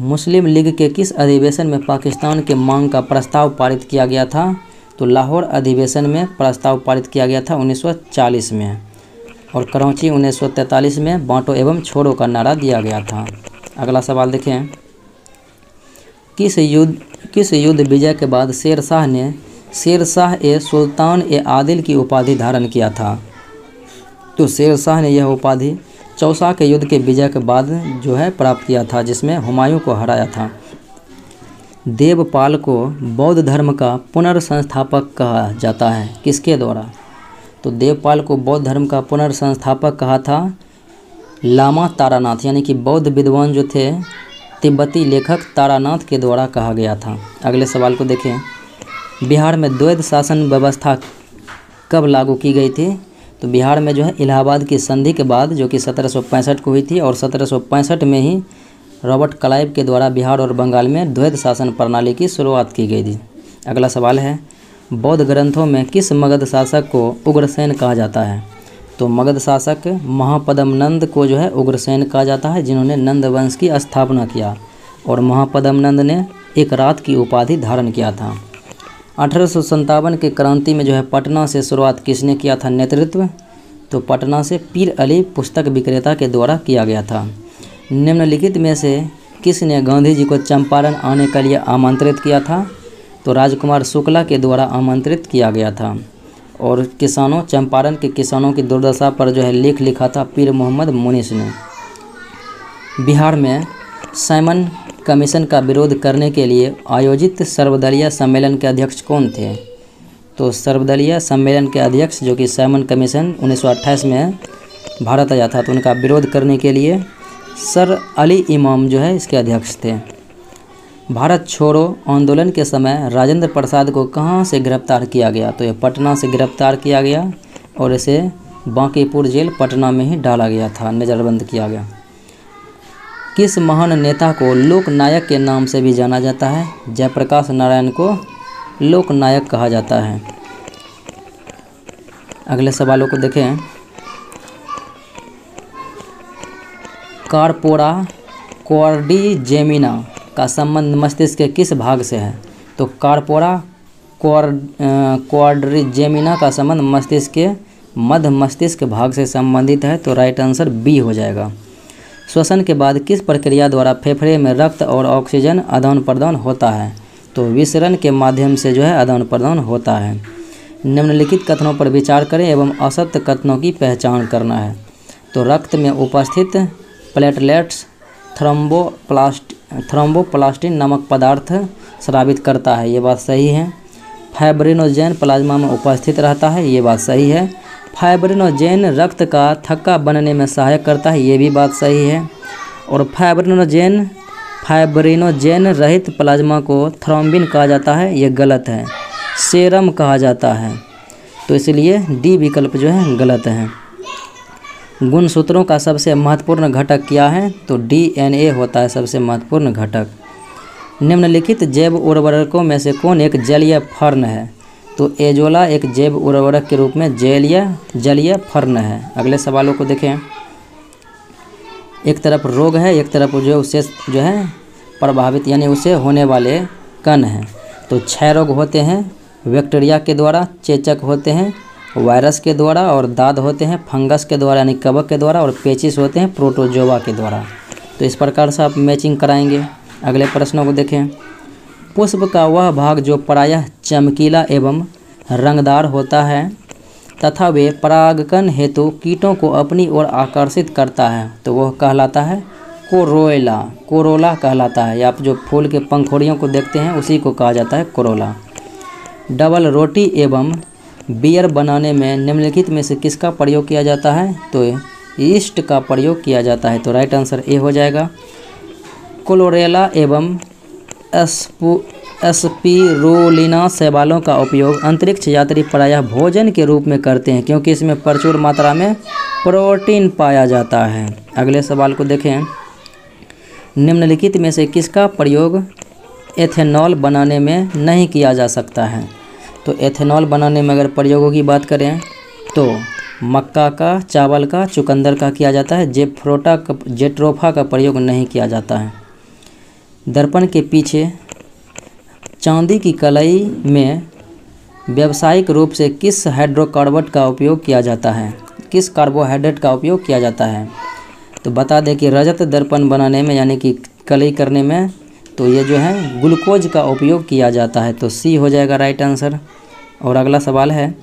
मुस्लिम लीग के किस अधिवेशन में पाकिस्तान के मांग का प्रस्ताव पारित किया गया था? तो लाहौर अधिवेशन में प्रस्ताव पारित किया गया था उन्नीस सौ चालीस में और कराची उन्नीस सौ तैंतालीस में बांटो एवं छोड़ो का नारा दिया गया था। अगला सवाल देखें, किस युद्ध किस युद्ध विजय के बाद शेरशाह ने शेरशाह ए सुल्तान ए आदिल की उपाधि धारण किया था? तो शेरशाह ने यह उपाधि चौसा के युद्ध के विजय के बाद जो है प्राप्त किया था, जिसमें हुमायूं को हराया था। देवपाल को बौद्ध धर्म का पुनर्संस्थापक कहा जाता है, किसके द्वारा? तो देवपाल को बौद्ध धर्म का पुनर्संस्थापक कहा था लामा तारानाथ, यानी कि बौद्ध विद्वान जो थे तिब्बती लेखक तारानाथ के द्वारा कहा गया था। अगले सवाल को देखें, बिहार में द्वैध शासन व्यवस्था कब लागू की गई थी? तो बिहार में जो है इलाहाबाद की संधि के बाद जो कि सत्रह सौ पैंसठ को हुई थी और सत्रह सौ पैंसठ में ही रॉबर्ट क्लाइव के द्वारा बिहार और बंगाल में द्वैध शासन प्रणाली की शुरुआत की गई थी। अगला सवाल है, बौद्ध ग्रंथों में किस मगध शासक को उग्रसेन कहा जाता है? तो मगध शासक महापदमनंद को जो है उग्रसेन कहा जाता है, जिन्होंने नंद वंश की स्थापना किया और महापदमनंद ने एक रात की उपाधि धारण किया था। अठारह सौ सत्तावन के क्रांति में जो है पटना से शुरुआत किसने किया था नेतृत्व? तो पटना से पीर अली पुस्तक विक्रेता के द्वारा किया गया था। निम्नलिखित में से किसने गांधी जी को चंपारण आने के लिए आमंत्रित किया था? तो राजकुमार शुक्ला के द्वारा आमंत्रित किया गया था। और किसानों चंपारण के किसानों की दुर्दशा पर जो है लेख लिखा था पीर मोहम्मद मुनीस ने। बिहार में साइमन कमीशन का विरोध करने के लिए आयोजित सर्वदलीय सम्मेलन के अध्यक्ष कौन थे? तो सर्वदलीय सम्मेलन के अध्यक्ष जो कि साइमन कमीशन उन्नीस सौ अट्ठाईस में भारत आया था, तो उनका विरोध करने के लिए सर अली इमाम जो है इसके अध्यक्ष थे। भारत छोड़ो आंदोलन के समय राजेंद्र प्रसाद को कहाँ से गिरफ्तार किया गया? तो यह पटना से गिरफ्तार किया गया और इसे बांकीपुर जेल पटना में ही डाला गया था, नज़रबंद किया गया। किस महान नेता को लोकनायक के नाम से भी जाना जाता है? जयप्रकाश नारायण को लोकनायक कहा जाता है। अगले सवालों को देखें। कारपोरा कॉर्डी जेमिना का संबंध मस्तिष्क के किस भाग से है? तो कारपोरा कॉर्डी जेमिना का संबंध मस्तिष्क के मध्य मस्तिष्क भाग से संबंधित है, तो राइट आंसर बी हो जाएगा। श्वसन के बाद किस प्रक्रिया द्वारा फेफड़े में रक्त और ऑक्सीजन आदान प्रदान होता है? तो विसरण के माध्यम से जो है आदान प्रदान होता है। निम्नलिखित कथनों पर विचार करें एवं असत्य कथनों की पहचान करना है। तो रक्त में उपस्थित प्लेटलेट्स थ्रोम्बोप्लास्ट थ्रोम्बोप्लास्टिन नामक पदार्थ स्रावित करता है, ये बात सही है। फाइब्रिनोजेन प्लाज्मा में उपस्थित रहता है, ये बात सही है। फाइब्रिनोजेन रक्त का थक्का बनने में सहायक करता है, ये भी बात सही है। और फाइब्रिनोजेन फाइब्रिनोजेन रहित प्लाज्मा को थ्रोम्बिन कहा जाता है, ये गलत है, सेरम कहा जाता है, तो इसलिए डी विकल्प जो है गलत है। गुणसूत्रों का सबसे महत्वपूर्ण घटक क्या है? तो डीएनए होता है सबसे महत्वपूर्ण घटक। निम्नलिखित जैव उर्वरकों में से कौन एक जलीय फर्न है? तो एजोला एक जैव उर्वरक के रूप में जलीय जलीय फर्न है। अगले सवालों को देखें। एक तरफ रोग है, एक तरफ जो उससे जो है प्रभावित यानी उसे होने वाले कण हैं। तो क्षय रोग होते हैं बैक्टीरिया के द्वारा, चेचक होते हैं वायरस के द्वारा, और दाद होते हैं फंगस के द्वारा यानी कवक के द्वारा, और पेचिस होते हैं प्रोटोजोवा के द्वारा। तो इस प्रकार से आप मैचिंग कराएंगे। अगले प्रश्नों को देखें। पुष्प का वह भाग जो प्रायः चमकीला एवं रंगदार होता है तथा वे परागकण हेतु कीटों को अपनी ओर आकर्षित करता है, तो वह कहलाता है कोरोला कोरोला कहलाता है। आप जो फूल के पंखुड़ियों को देखते हैं उसी को कहा जाता है कोरोला। डबल रोटी एवं बियर बनाने में निम्नलिखित में से किसका प्रयोग किया जाता है? तो यीस्ट का प्रयोग किया जाता है, तो राइट आंसर ए हो जाएगा। क्लोरेला एवं एस्पिरुलिना शैवालों का उपयोग अंतरिक्ष यात्री प्रायः भोजन के रूप में करते हैं क्योंकि इसमें प्रचुर मात्रा में प्रोटीन पाया जाता है। अगले सवाल को देखें। निम्नलिखित में से किसका प्रयोग एथेनॉल बनाने में नहीं किया जा सकता है? तो एथेनॉल बनाने में अगर प्रयोगों की बात करें तो मक्का का, चावल का, चुकंदर का किया जाता है, जेफ्रोटा का जेट्रोफा का प्रयोग नहीं किया जाता है। दर्पण के पीछे चांदी की कलाई में व्यावसायिक रूप से किस हाइड्रोकार्बन का उपयोग किया जाता है, किस कार्बोहाइड्रेट का उपयोग किया जाता है? तो बता दें कि रजत दर्पण बनाने में यानी कि कलई करने में तो ये जो है ग्लूकोज का उपयोग किया जाता है, तो सी हो जाएगा राइट आंसर। और अगला सवाल है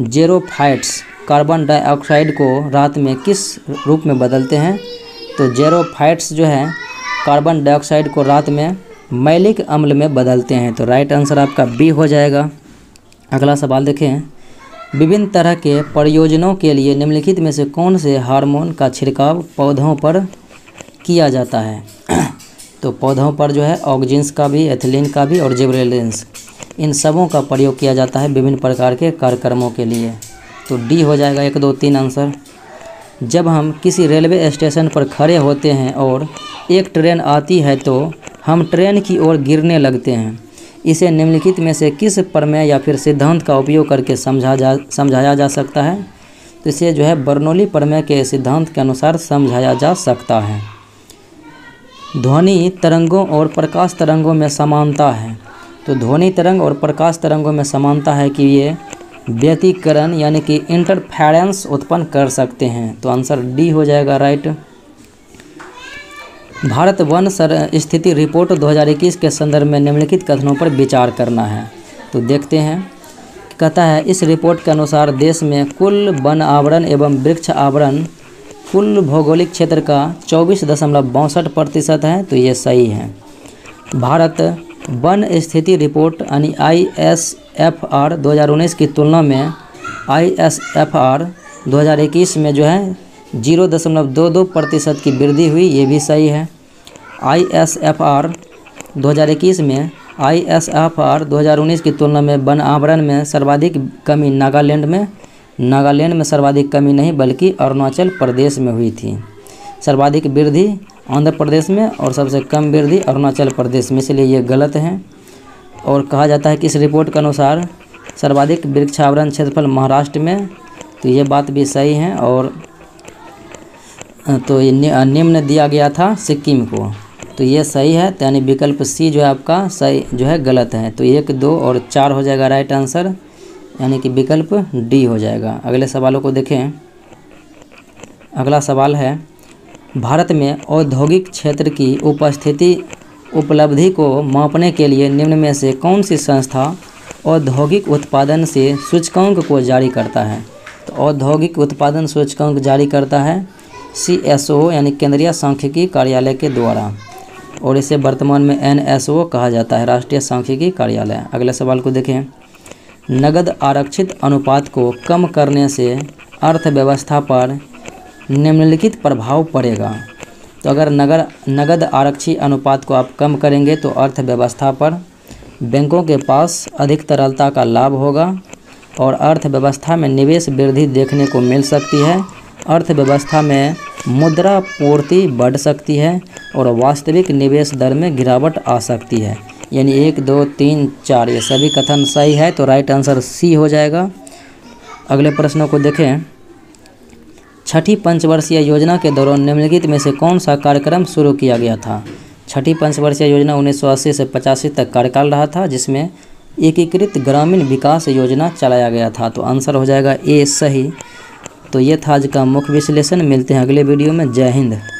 जेरोफाइट्स कार्बन डाइऑक्साइड को रात में किस रूप में बदलते हैं? तो जेरोफाइट्स जो है कार्बन डाइऑक्साइड को रात में मैलिक अम्ल में बदलते हैं, तो राइट आंसर आपका बी हो जाएगा। अगला सवाल देखें। विभिन्न तरह के प्रयोजनों के लिए निम्नलिखित में से कौन से हार्मोन का छिड़काव पौधों पर किया जाता है? तो पौधों पर जो है ऑक्जिन्स का भी, एथिलीन का भी और जिब्रेलिन्स, इन सबों का प्रयोग किया जाता है विभिन्न प्रकार के कार्यक्रमों के लिए, तो डी हो जाएगा एक दो तीन आंसर। जब हम किसी रेलवे स्टेशन पर खड़े होते हैं और एक ट्रेन आती है तो हम ट्रेन की ओर गिरने लगते हैं, इसे निम्नलिखित में से किस प्रमेय या फिर सिद्धांत का उपयोग करके समझा जा समझाया जा सकता है? तो इसे जो है बर्नौली प्रमेय के सिद्धांत के अनुसार समझाया जा सकता है। ध्वनि तरंगों और प्रकाश तरंगों में समानता है, तो ध्वनि तरंग और प्रकाश तरंगों में समानता है कि ये व्यतिकरण यानी कि इंटरफेरेंस उत्पन्न कर सकते हैं, तो आंसर डी हो जाएगा राइट। भारत वन स्थिति रिपोर्ट दो हज़ार इक्कीस के संदर्भ में निम्नलिखित कथनों पर विचार करना है। तो देखते हैं, कहता है इस रिपोर्ट के अनुसार देश में कुल वन आवरण एवं वृक्ष आवरण कुल भौगोलिक क्षेत्र का चौबीस दशमलव बासठ प्रतिशत है। तो ये सही है। भारत वन स्थिति रिपोर्ट यानी आई एस एफ आर दो हज़ार उन्नीस की तुलना में आई एस एफ आर दो हज़ार इक्कीस में जो है जीरो दशमलव दो दो प्रतिशत की वृद्धि हुई, ये भी सही है। आई एस एफ आर दो हज़ार इक्कीस में आई एस एफ आर दो हज़ार उन्नीस की तुलना में वन आवरण में सर्वाधिक कमी नागालैंड में नागालैंड में सर्वाधिक कमी नहीं बल्कि अरुणाचल प्रदेश में हुई थी। सर्वाधिक वृद्धि आंध्र प्रदेश में और सबसे कम वृद्धि अरुणाचल प्रदेश में, इसलिए ये गलत है। और कहा जाता है कि इस रिपोर्ट के अनुसार सर्वाधिक वृक्षावरण क्षेत्रफल महाराष्ट्र में, तो ये बात भी सही है। और तो ये निम्न दिया गया था सिक्किम को, तो ये सही है। यानी विकल्प सी जो है आपका सही जो है गलत है। तो एक, दो और चार हो जाएगा राइट आंसर, यानी कि विकल्प डी हो जाएगा। अगले सवालों को देखें। अगला सवाल है, भारत में औद्योगिक क्षेत्र की उपस्थिति उपलब्धि को मापने के लिए निम्न में से कौन सी संस्था औद्योगिक उत्पादन से सूचकांक को जारी करता है? तो औद्योगिक उत्पादन सूचकांक जारी करता है सी एस ओ यानी केंद्रीय सांख्यिकी कार्यालय के द्वारा, और इसे वर्तमान में एन एस ओ कहा जाता है, राष्ट्रीय सांख्यिकी कार्यालय। अगले सवाल को देखें। नगद आरक्षित अनुपात को कम करने से अर्थव्यवस्था पर निम्नलिखित प्रभाव पड़ेगा। तो अगर नगर नगद आरक्षित अनुपात को आप कम करेंगे तो अर्थव्यवस्था पर बैंकों के पास अधिक तरलता का लाभ होगा और अर्थव्यवस्था में निवेश वृद्धि देखने को मिल सकती है। अर्थव्यवस्था में मुद्रा पूर्ति बढ़ सकती है और वास्तविक निवेश दर में गिरावट आ सकती है। यानी एक, दो, तीन, चार ये सभी कथन सही है, तो राइट आंसर सी हो जाएगा। अगले प्रश्नों को देखें। छठी पंचवर्षीय योजना के दौरान निम्नलिखित में से कौन सा कार्यक्रम शुरू किया गया था? छठी पंचवर्षीय योजना उन्नीस सौ अस्सी से पचासी तक कार्यकाल रहा था, जिसमें एकीकृत ग्रामीण विकास योजना चलाया गया था। तो आंसर हो जाएगा ए सही। तो ये था आज का मुख्य विश्लेषण। मिलते हैं अगले वीडियो में। जय हिंद।